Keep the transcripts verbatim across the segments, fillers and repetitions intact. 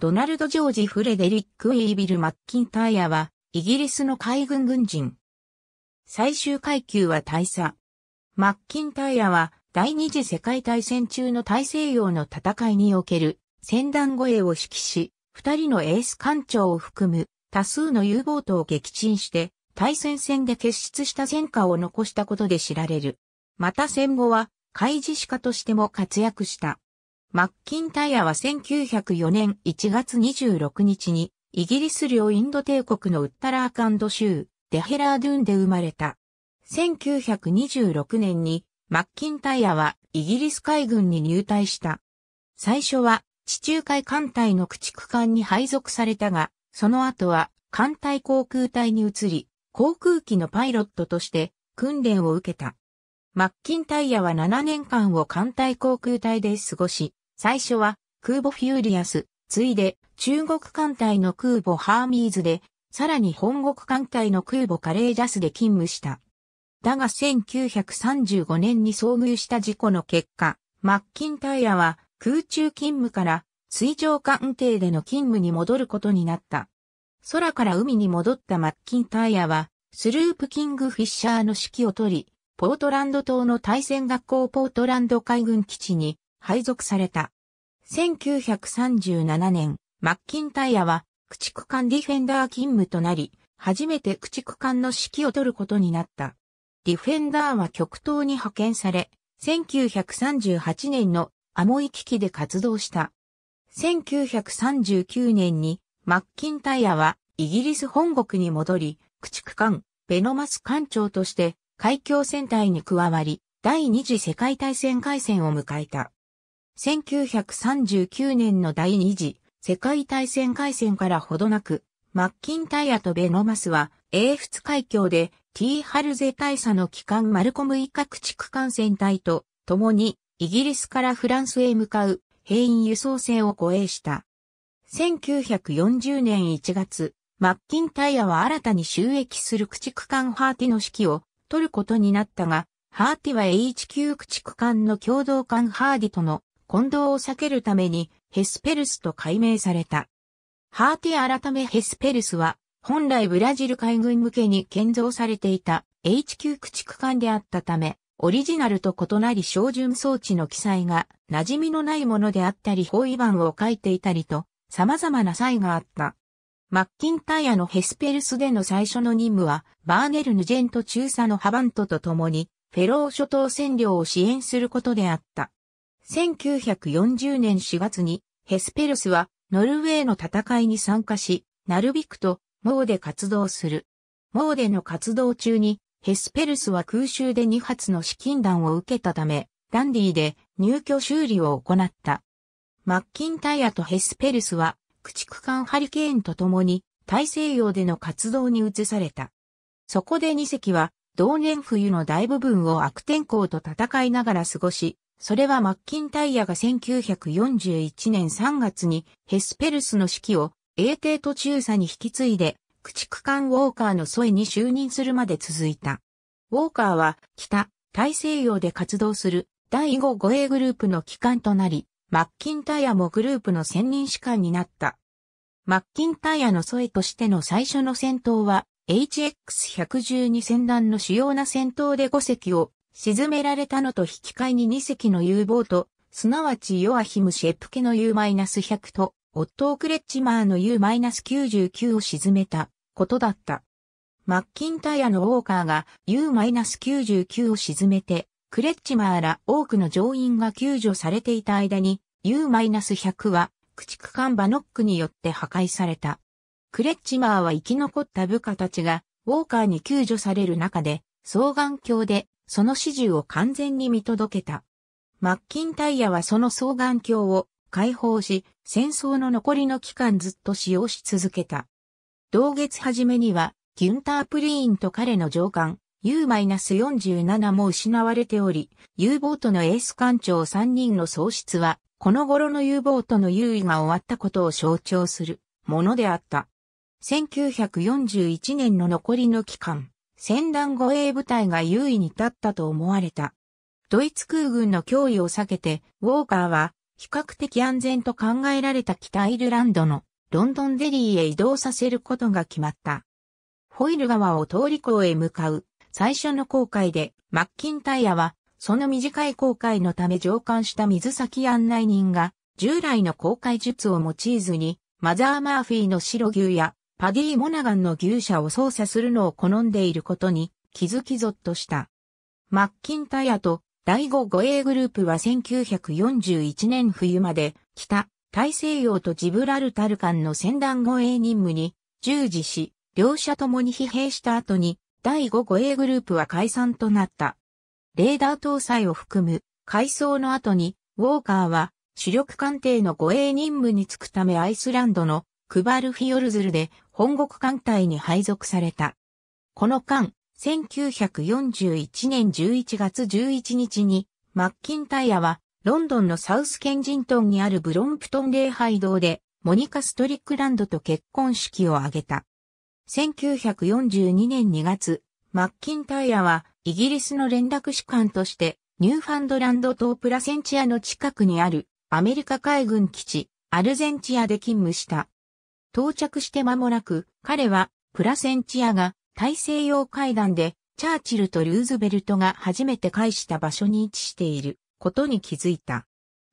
ドナルド・ジョージ・フレデリック・ウィービル・マッキンタイヤは、イギリスの海軍軍人。最終階級は大佐。マッキンタイヤは、第二次世界大戦中の大西洋の戦いにおける、船団護衛を指揮し、二人のエース艦長を含む、多数の U ボートを撃沈して、対潜戦で結出した戦果を残したことで知られる。また戦後は、海事士科としても活躍した。マッキンタイヤはせんきゅうひゃくよねんいちがつにじゅうろくにちに、イギリス領インド帝国のウッタラーカンド州、デヘラードゥーンで生まれた。せんきゅうひゃくにじゅうろくねんに、マッキンタイヤはイギリス海軍に入隊した。最初は地中海艦隊の駆逐艦に配属されたが、その後は艦隊航空隊に移り、航空機のパイロットとして訓練を受けた。マッキンタイヤはななねんかんを艦隊航空隊で過ごし、最初は空母フューリアス、次いで中国艦隊の空母ハーミーズで、さらに本国艦隊の空母カレージャスで勤務した。だがせんきゅうひゃくさんじゅうごねんに遭遇した事故の結果、マッキンタイヤは空中勤務から水上艦艇での勤務に戻ることになった。空から海に戻ったマッキンタイヤは、スループキングフィッシャーの指揮を取り、ポートランド島の対潜学校ポートランド海軍基地に配属された。せんきゅうひゃくさんじゅうななねん、マッキンタイヤは、駆逐艦ディフェンダー勤務となり、初めて駆逐艦の指揮を取ることになった。ディフェンダーは極東に派遣され、せんきゅうひゃくさんじゅうはちねんのアモイ危機で活動した。せんきゅうひゃくさんじゅうきゅうねんにマッキンタイヤはイギリス本国に戻り、駆逐艦ベノマス艦長として海峡戦隊に加わり、第二次世界大戦開戦を迎えた。せんきゅうひゃくさんじゅうきゅうねんの第二次世界大戦開戦からほどなく、マッキンタイヤとベノマスは英仏海峡でティーハルゼ大佐の旗艦マルコム以下駆逐艦船隊と共にイギリスからフランスへ向かう兵員輸送船を護衛した。せんきゅうひゃくよんじゅうねんいちがつ、マッキンタイヤは新たに就役する駆逐艦ハーティの指揮を取ることになったが、ハーティは エイチキュー 駆逐艦の共同艦ハーディとの混同を避けるためにヘスペルスと改名された。ハーティ改めヘスペルスは、本来ブラジル海軍向けに建造されていた エイチキュー 駆逐艦であったため、オリジナルと異なり照準装置の記載が馴染みのないものであったり包囲板を書いていたりと様々な差異があった。マッキンタイヤのヘスペルスでの最初の任務はバーネルヌジェント中佐のハバントと共にフェロー諸島占領を支援することであった。せんきゅうひゃくよんじゅうねんしがつにヘスペルスはノルウェーの戦いに参加し、ナルビクとモーデ活動する。モーデの活動中に、ヘスペルスは空襲でにはつの資金弾を受けたため、ダンディーで入居修理を行った。マッキンタイヤとヘスペルスは、駆逐艦ハリケーンと共に、大西洋での活動に移された。そこでに隻は、同年冬の大部分を悪天候と戦いながら過ごし、それはマッキンタイヤがせんきゅうひゃくよんじゅういちねんさんがつに、ヘスペルスの指揮を、英帝と中佐に引き継いで、駆逐艦ウォーカーの添えに就任するまで続いた。ウォーカーは、北、大西洋で活動する、だいご護衛グループの旗艦となり、マッキンタイヤもグループの専任士官になった。マッキンタイヤの添えとしての最初の戦闘は、エイチエックスひゃくじゅうに 船団の主要な戦闘でご隻を沈められたのと引き換えにに隻の U ボート、すなわちヨアヒム・シェプケの ユーひゃく と、オットー・クレッチマーの ユーきゅうじゅうきゅう を沈めたことだった。マッキンタイヤのウォーカーが ユーきゅうじゅうきゅう を沈めて、クレッチマーら多くの乗員が救助されていた間に ユーひゃく は駆逐艦バノックによって破壊された。クレッチマーは生き残った部下たちがウォーカーに救助される中で、双眼鏡でその始終を完全に見届けた。マッキンタイヤはその双眼鏡を解放し、戦争の残りの期間ずっと使用し続けた。同月初めには、ギュンター・プリーンと彼の上官、ユーよんじゅうなな も失われており、U ボートのエース艦長さんにんの喪失は、この頃の U ボートの優位が終わったことを象徴するものであった。せんきゅうひゃくよんじゅういちねんの残りの期間、船団護衛部隊が優位に立ったと思われた。ドイツ空軍の脅威を避けて、ウォーカーは、比較的安全と考えられた北アイルランドのロンドンデリーへ移動させることが決まった。フォイル川を通り港へ向かう最初の航海でマッキンタイヤはその短い航海のため乗艦した水先案内人が従来の航海術を用いずにマザー・マーフィーの白牛やパディ・モナガンの牛車を操作するのを好んでいることに気づきぞっとした。マッキンタイヤとだいご護衛グループはせんきゅうひゃくよんじゅういちねん冬まで北大西洋とジブラルタル間の船団護衛任務に従事し、両者ともに疲弊した後にだいご護衛グループは解散となった。レーダー搭載を含む改装の後にウォーカーは主力艦艇の護衛任務に就くためアイスランドのクバルフィヨルズルで本国艦隊に配属された。この間、せんきゅうひゃくよんじゅういちねんじゅういちがつじゅういちにちに、マッキンタイヤは、ロンドンのサウスケンジントンにあるブロンプトン礼拝堂で、モニカ・ストリックランドと結婚式を挙げた。せんきゅうひゃくよんじゅうにねんにがつ、マッキンタイヤは、イギリスの連絡士官として、ニューファンドランド島プラセンチアの近くにある、アメリカ海軍基地、アルゼンチアで勤務した。到着して間もなく、彼は、プラセンチアが、大西洋会談でチャーチルとルーズベルトが初めて会した場所に位置していることに気づいた。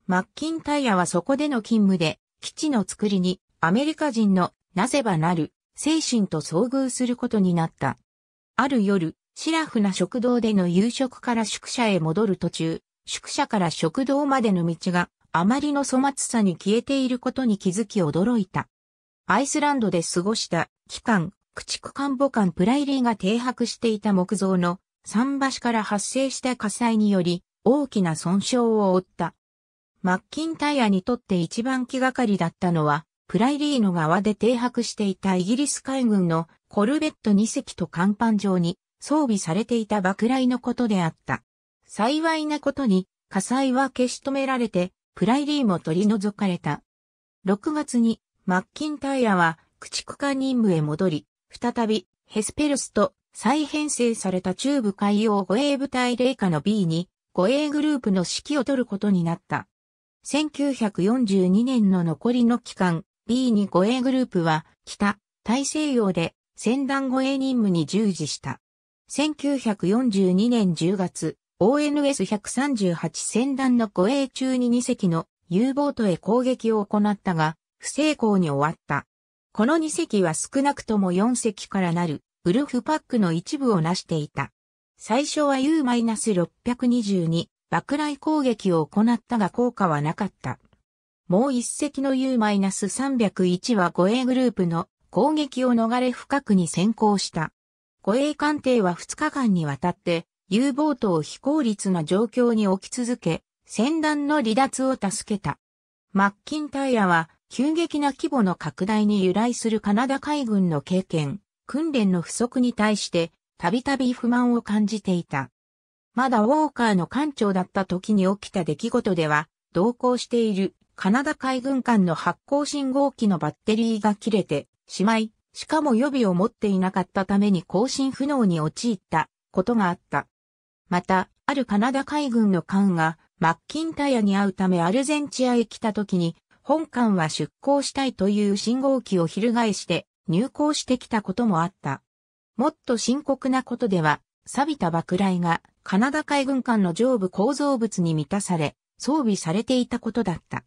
マッキンタイヤはそこでの勤務で基地の作りにアメリカ人のなせばなる精神と遭遇することになった。ある夜、シラフな食堂での夕食から宿舎へ戻る途中、宿舎から食堂までの道があまりの粗末さに消えていることに気づき驚いた。アイスランドで過ごした期間、駆逐艦母艦プライリーが停泊していた木造の桟橋から発生した火災により大きな損傷を負った。マッキンタイヤにとって一番気がかりだったのはプライリーの側で停泊していたイギリス海軍のコルベットにせきと甲板上に装備されていた爆雷のことであった。幸いなことに火災は消し止められてプライリーも取り除かれた。ろくがつにマッキンタイヤは駆逐艦任務へ戻り、再び、ヘスペルスと再編成された中部海洋護衛部隊隷下の ビーツー に護衛グループの指揮を取ることになった。せんきゅうひゃくよんじゅうにねんの残りの期間、ビーツー 護衛グループは北大西洋で船団護衛任務に従事した。せんきゅうひゃくよんじゅうにねんじゅうがつ、オーエヌエスひゃくさんじゅうはち 船団の護衛中ににせきの U ボートへ攻撃を行ったが、不成功に終わった。このに隻は少なくともよん隻からなるウルフパックの一部を成していた。最初は ユーろくにに 爆雷攻撃を行ったが効果はなかった。もういち隻の ユーさんまるいち は護衛グループの攻撃を逃れ深くに潜航した。護衛艦艇はふつかかんにわたって U ボートを非効率な状況に置き続け、船団の離脱を助けた。マッキンタイヤは急激な規模の拡大に由来するカナダ海軍の経験、訓練の不足に対して、たびたび不満を感じていた。まだウォーカーの艦長だった時に起きた出来事では、同行しているカナダ海軍艦の発光信号機のバッテリーが切れてしまい、しかも予備を持っていなかったために更新不能に陥ったことがあった。また、あるカナダ海軍の艦がマッキンタイヤに会うためアルゼンチアへ来た時に、本艦は出港したいという信号機を翻して入港してきたこともあった。もっと深刻なことでは、錆びた爆雷がカナダ海軍艦の上部構造物に満たされ、装備されていたことだった。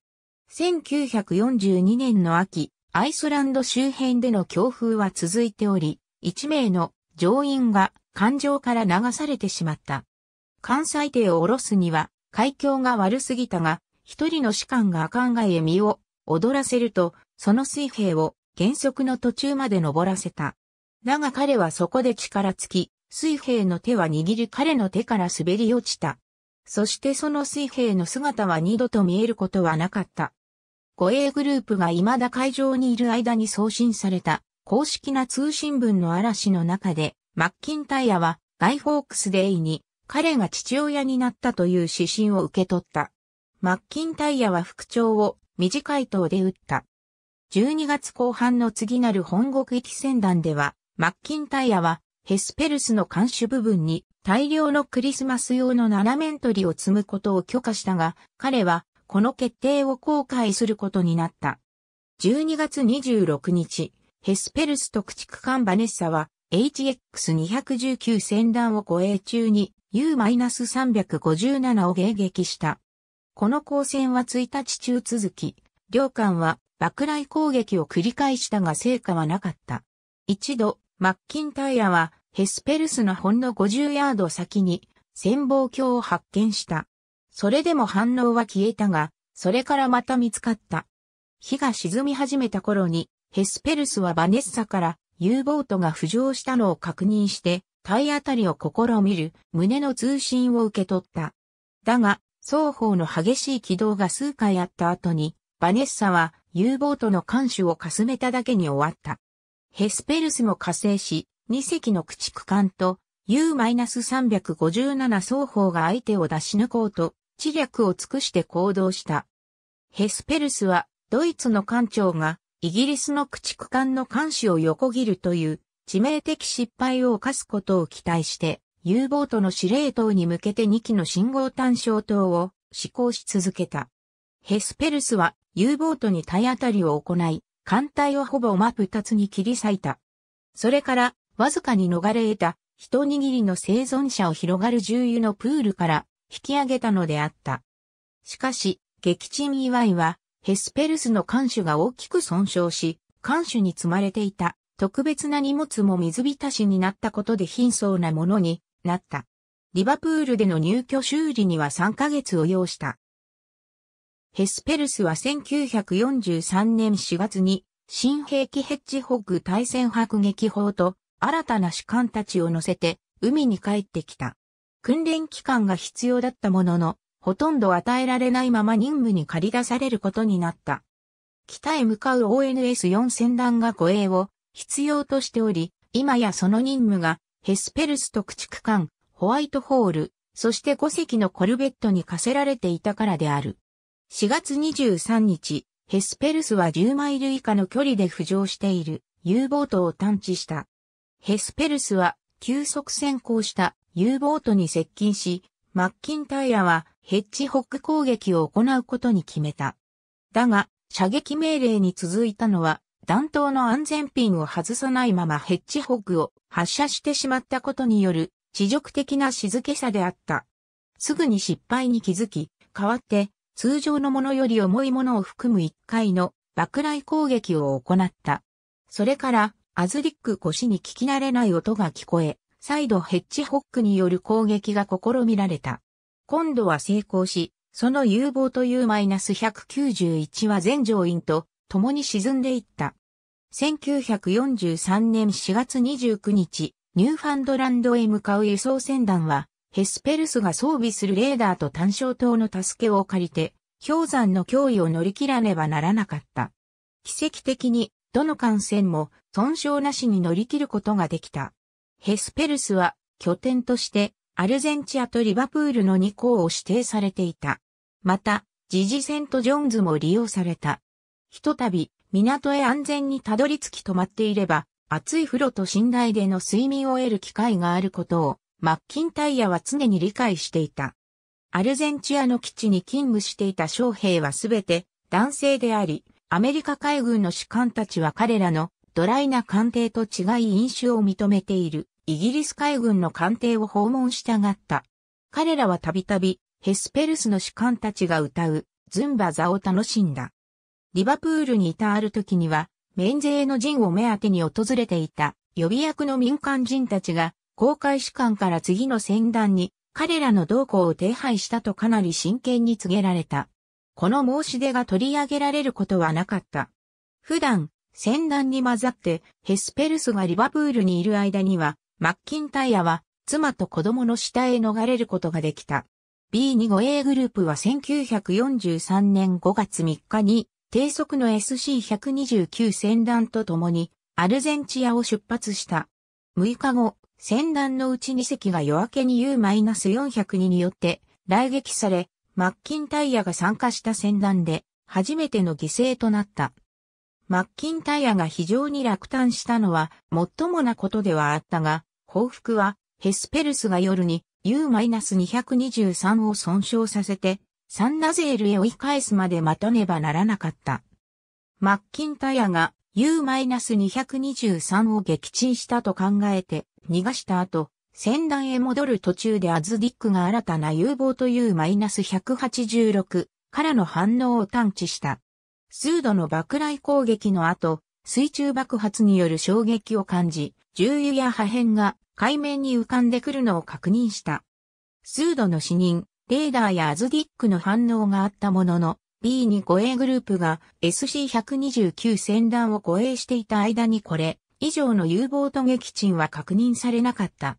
せんきゅうひゃくよんじゅうにねんの秋、アイスランド周辺での強風は続いており、いち名の乗員が艦上から流されてしまった。艦載艇を下ろすには、海況が悪すぎたが、一人の士官が艦外へ身を踊らせると、その水平を原則の途中まで登らせた。だが彼はそこで力尽き、水平の手は握る彼の手から滑り落ちた。そしてその水平の姿は二度と見えることはなかった。護衛グループが未だ海上にいる間に送信された公式な通信文の嵐の中で、マッキンタイヤはガイ・フォークスデイに彼が父親になったという指針を受け取った。マッキンタイヤは副長を短い塔で撃った。じゅうにがつこう半の次なる本国行き船団では、マッキンタイヤはヘスペルスの艦首部分に大量のクリスマス用の七面鳥を積むことを許可したが、彼はこの決定を後悔することになった。じゅうにがつにじゅうろくにち、ヘスペルスト駆逐艦ヴァネッサは エイチエックスにひゃくじゅうきゅう 船団を護衛中に ユーさんごーなな を迎撃した。この交戦はついたち中続き、両艦は爆雷攻撃を繰り返したが成果はなかった。一度、マッキンタイアはヘスペルスのほんのごじゅうヤード先に潜望鏡を発見した。それでも反応は消えたが、それからまた見つかった。日が沈み始めた頃に、ヘスペルスはヴァネッサから U ボートが浮上したのを確認して、体当たりを試みる旨の通信を受け取った。だが、双方の激しい軌道が数回あった後に、ヴァネッサは U ボートの艦首をかすめただけに終わった。ヘスペルスも加勢し、にせきの駆逐艦と ユーさんごーなな 双方が相手を出し抜こうと、知略を尽くして行動した。ヘスペルスは、ドイツの艦長が、イギリスの駆逐艦の艦首を横切るという致命的失敗を犯すことを期待して、U ボートの司令塔に向けてにきの信号単焦灯を試行し続けた。ヘスペルスは U ボートに体当たりを行い、艦隊をほぼ真っ二つに切り裂いた。それから、わずかに逃れ得た、一握りの生存者を広がる重油のプールから引き上げたのであった。しかし、撃沈祝いは、ヘスペルスの艦首が大きく損傷し、艦首に積まれていた特別な荷物も水浸しになったことで貧相なものになった。リバプールでの入居修理にはさんかげつを要した。ヘスペルスはせんきゅうひゃくよんじゅうさんねんしがつに新兵器ヘッジホッグ対戦迫撃砲と新たな士官たちを乗せて海に帰ってきた。訓練期間が必要だったものの、ほとんど与えられないまま任務に駆り出されることになった。北へ向かう オーエヌエスよん 船団が護衛を必要としており、今やその任務がヘスペルスと駆逐艦、ホワイトホール、そしてごせきのコルベットに課せられていたからである。しがつにじゅうさんにち、ヘスペルスはじゅうマイル以下の距離で浮上している U ボートを探知した。ヘスペルスは急速潜航した U ボートに接近し、マッキンタイアはヘッジホッグ攻撃を行うことに決めた。だが、射撃命令に続いたのは、弾頭の安全ピンを外さないままヘッジホッグを発射してしまったことによる、恥辱的な静けさであった。すぐに失敗に気づき、代わって、通常のものより重いものを含むいっかいの爆雷攻撃を行った。それから、アズリック越しに聞き慣れない音が聞こえ、再度ヘッジホッグによる攻撃が試みられた。今度は成功し、その U ボート ユーひゃくきゅうじゅういち は全乗員と共に沈んでいった。せんきゅうひゃくよんじゅうさんねんしがつにじゅうくにち、ニューファンドランドへ向かう輸送船団は、ヘスペルスが装備するレーダーと単焦灯の助けを借りて、氷山の脅威を乗り切らねばならなかった。奇跡的に、どの艦船も損傷なしに乗り切ることができた。ヘスペルスは拠点としてアルゼンチアとリバプールのにこうを指定されていた。また、ジジセント・ジョーンズも利用された。ひとたび港へ安全にたどり着き止まっていれば、熱い風呂と寝台での睡眠を得る機会があることをマッキンタイアは常に理解していた。アルゼンチアの基地に勤務していた将兵はすべて男性であり、アメリカ海軍の士官たちは彼らのドライな艦艇と違い飲酒を認めているイギリス海軍の艦艇を訪問したがった。彼らはたびたびヘスペルスの士官たちが歌うズンバ座を楽しんだ。リバプールにいたある時には免税の陣を目当てに訪れていた予備役の民間人たちが航海士官から次の船団に彼らの同行を手配したとかなり真剣に告げられた。この申し出が取り上げられることはなかった。普段船団に混ざって、ヘスペルスがリバプールにいる間には、マッキンタイアは、妻と子供の下へ逃れることができた。ビーに 護衛グループはせんきゅうひゃくよんじゅうさんねんごがつみっかに、低速の エスシーひゃくにじゅうきゅう 船団と共に、アルゼンチアを出発した。むいかご、船団のうちにせきが夜明けに ユーよんまるに によって、雷撃され、マッキンタイアが参加した船団で、初めての犠牲となった。マッキンタイアが非常に落胆したのは、もっともなことではあったが、報復は、ヘスペルスが夜に ユーにひゃくにじゅうさん を損傷させて、サンナゼールへ追い返すまで待たねばならなかった。マッキンタイアが ユーにひゃくにじゅうさん を撃沈したと考えて逃がした後、船団へ戻る途中でアズディックが新たな U ボート ユーひゃくはちじゅうろく からの反応を探知した。数度の爆雷攻撃の後、水中爆発による衝撃を感じ、重油や破片が海面に浮かんでくるのを確認した。数度の死人、レーダーやアズディックの反応があったものの、ビーツー 護衛グループが エスシーひゃくにじゅうきゅう 船団を護衛していた間にこれ以上の U ボート撃沈は確認されなかった。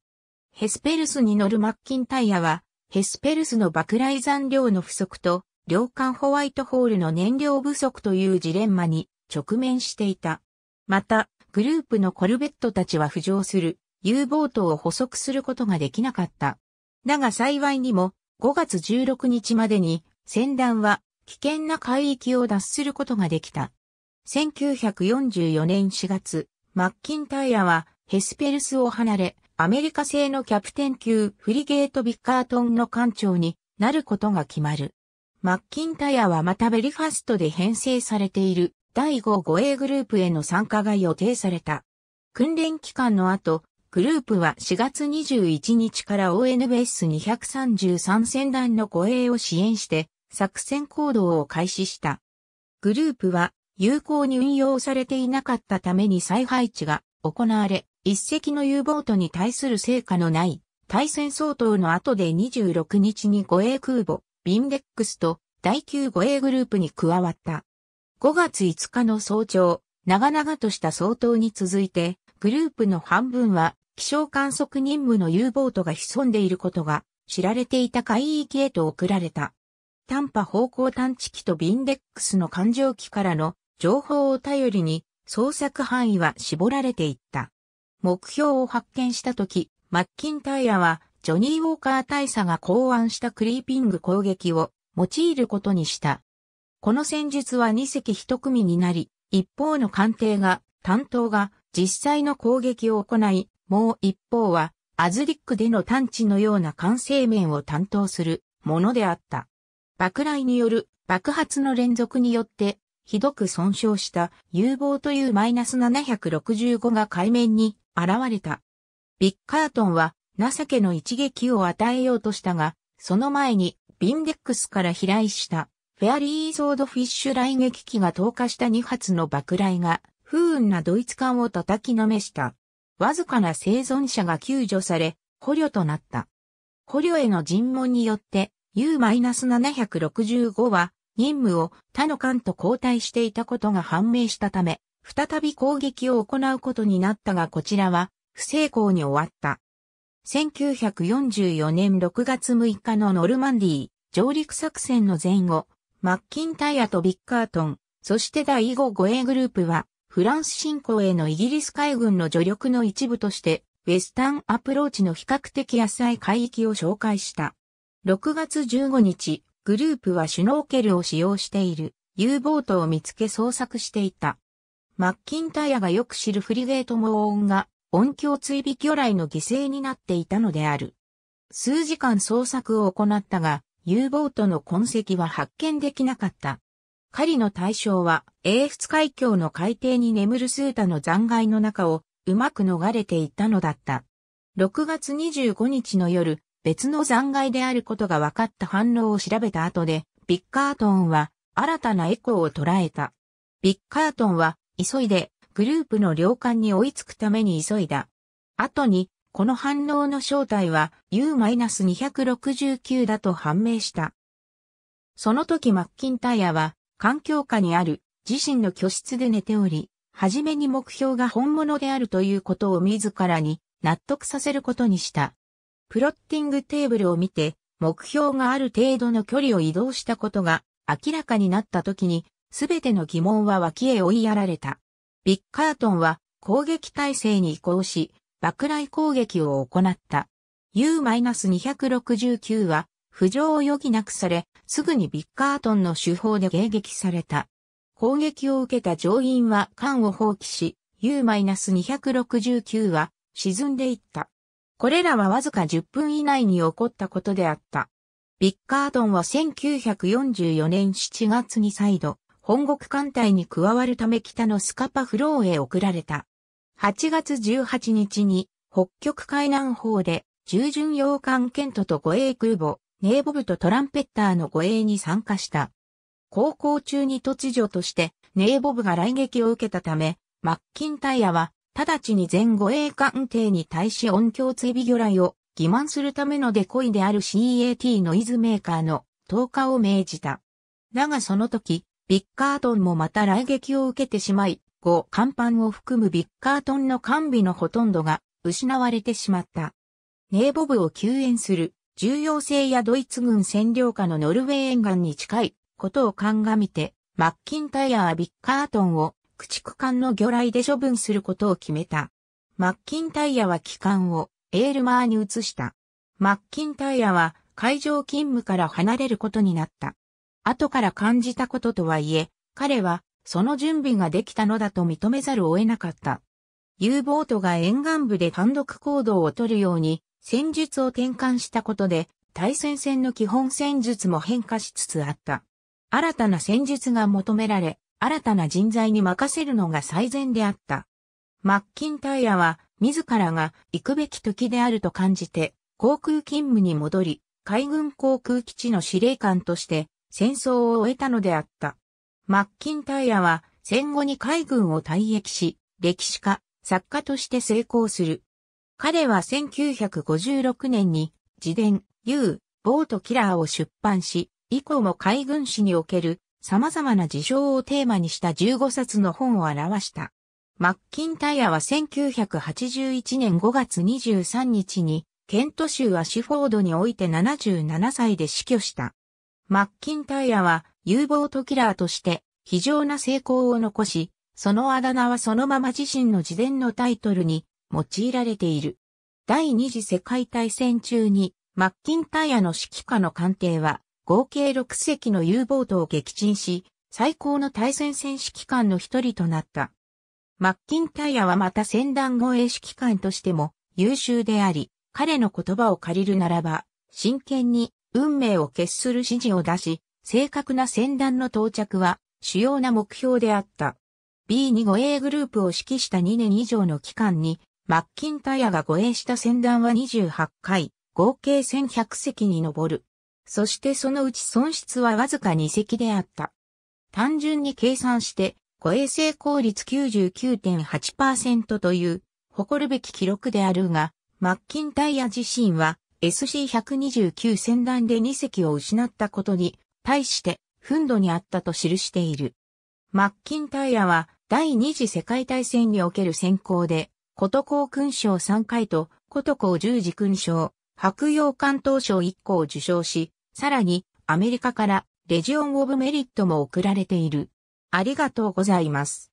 ヘスペルスに乗るマッキンタイアは、ヘスペルスの爆雷残量の不足と、領艦ホワイトホールの燃料不足というジレンマに直面していた。また、グループのコルベットたちは浮上する U ボートを捕捉することができなかった。だが幸いにも、ごがつじゅうろくにちまでに、船団は危険な海域を脱することができた。せんきゅうひゃくよんじゅうよねんしがつ、マッキンタイアはヘスペルスを離れ、アメリカ製のキャプテン級フリゲートビッカートンの艦長になることが決まる。マッキンタイアはまたベリファストで編成されているだいご護衛グループへの参加が予定された。訓練期間の後、グループはしがつにじゅういちにちから オーエヌビーエスにひゃくさんじゅうさん 船団の護衛を支援して作戦行動を開始した。グループは有効に運用されていなかったために再配置が行われ、一隻の U ボートに対する成果のない対戦相当の後でにじゅうろくにちに護衛空母ビンデックスとだいきゅう護衛グループに加わった。ごがついつかの早朝、長々とした早討に続いて、グループの半分は気象観測任務の U ボートが潜んでいることが知られていた海域へと送られた。短波方向探知機とビンデックスの艦上機からの情報を頼りに捜索範囲は絞られていった。目標を発見したとき、マッキンタイアは、ジョニー・ウォーカー大佐が考案したクリーピング攻撃を用いることにした。この戦術はにせきひとくみになり、一方の艦艇が、担当が実際の攻撃を行い、もう一方は、アズディックでの探知のような管制面を担当するものであった。爆雷による爆発の連続によって、ひどく損傷した U ボート ユーななひゃくろくじゅうご が海面に、現れた。ビッカートンは情けの一撃を与えようとしたが、その前にビンデックスから飛来したフェアリーソードフィッシュ雷撃機が投下したにはつの爆雷が不運なドイツ艦を叩きのめした。わずかな生存者が救助され、捕虜となった。捕虜への尋問によって ユーななひゃくろくじゅうご は任務を他の艦と交代していたことが判明したため、再び攻撃を行うことになったがこちらは不成功に終わった。せんきゅうひゃくよんじゅうよねんろくがつむいかのノルマンディー上陸作戦の前後、マッキンタイアとビッカートン、そしてだいご護衛グループはフランス侵攻へのイギリス海軍の助力の一部としてウェスタンアプローチの比較的浅い海域を紹介した。ろくがつじゅうごにち、グループはシュノーケルを使用している U ボートを見つけ捜索していた。マッキンタイアがよく知るフリゲートモーンが音響追尾魚雷の犠牲になっていたのである。数時間捜索を行ったが、U ボートの痕跡は発見できなかった。狩りの対象は、英仏海峡の海底に眠るスータの残骸の中をうまく逃れていったのだった。ろくがつにじゅうごにちの夜、別の残骸であることが分かった反応を調べた後で、ビッカートンは新たなエコーを捉えた。ビッカートンは、急いで、グループの領艦に追いつくために急いだ。後に、この反応の正体は ユーにひゃくろくじゅうきゅう だと判明した。その時マッキンタイアは、環境下にある自身の居室で寝ており、はじめに目標が本物であるということを自らに納得させることにした。プロッティングテーブルを見て、目標がある程度の距離を移動したことが明らかになった時に、すべての疑問は脇へ追いやられた。ビッカートンは攻撃態勢に移行し、爆雷攻撃を行った。ユーにひゃくろくじゅうきゅう は浮上を余儀なくされ、すぐにビッカートンの手法で迎撃された。攻撃を受けた乗員は艦を放棄し、ユーにひゃくろくじゅうきゅう は沈んでいった。これらはわずかじゅっぷん以内に起こったことであった。ビッカードンはせんきゅうひゃくよんじゅうよねんしちがつに再度、本国艦隊に加わるため北のスカパフローへ送られた。はちがつじゅうはちにちに北極海南方で従順洋艦ケントと護衛空母、ネーボブとトランペッターの護衛に参加した。航行中に突如としてネーボブが雷撃を受けたため、マッキンタイアは直ちに全護衛艦艇に対し音響追尾魚雷を欺瞞するためのデコイである シャット ノイズメーカーの投下を命じた。だがその時、ビッカートンもまた雷撃を受けてしまい、ご甲板を含むビッカートンの艦尾のほとんどが失われてしまった。ネーボブを救援する重要性やドイツ軍占領下のノルウェー沿岸に近いことを鑑みて、マッキンタイアはビッカートンを駆逐艦の魚雷で処分することを決めた。マッキンタイアは旗艦をエールマーに移した。マッキンタイアは海上勤務から離れることになった。後から感じたこととはいえ、彼はその準備ができたのだと認めざるを得なかった。Uボートが沿岸部で単独行動を取るように戦術を転換したことで、対潜戦の基本戦術も変化しつつあった。新たな戦術が求められ、新たな人材に任せるのが最善であった。マッキンタイアは自らが行くべき時であると感じて、航空勤務に戻り、海軍航空基地の司令官として戦争を終えたのであった。マッキンタイアは戦後に海軍を退役し、歴史家、作家として成功する。彼はせんきゅうひゃくごじゅうろくねんに自伝 U ボートキラーを出版し、以降も海軍史における様々な事象をテーマにしたじゅうごさつの本を表した。マッキンタイアはせんきゅうひゃくはちじゅういちねんごがつにじゅうさんにちにケント州アシュフォードにおいてななじゅうななさいで死去した。マッキンタイアは U ボートキラーとして非常な成功を残し、そのあだ名はそのまま自身の自伝のタイトルに用いられている。第二次世界大戦中にマッキンタイアの指揮下の艦艇は合計ろくせきの U ボートを撃沈し、最高の対潜戦指揮官の一人となった。マッキンタイアはまた船団護衛指揮官としても優秀であり、彼の言葉を借りるならば、真剣に運命を決する指示を出し、正確な船団の到着は主要な目標であった。ビーツー 護衛グループを指揮したにねんいじょうの期間に、マッキンタイアが護衛した船団はにじゅうはちかい、合計せんひゃくせきに上る。そしてそのうち損失はわずかにせきであった。単純に計算して、護衛成功率 きゅうじゅうきゅうてんはちパーセント という、誇るべき記録であるが、マッキンタイア自身は エスシーひゃくにじゅうきゅう 船団でにせきを失ったことに、対して、憤怒にあったと記している。マッキンタイアは、第二次世界大戦における戦功で、箏鋼勲章さんかいと、箏鋼十字勲章、白洋艦刀章いっこを受章し、さらに、アメリカから、レジオン・オブ・メリットも贈られている。ありがとうございます。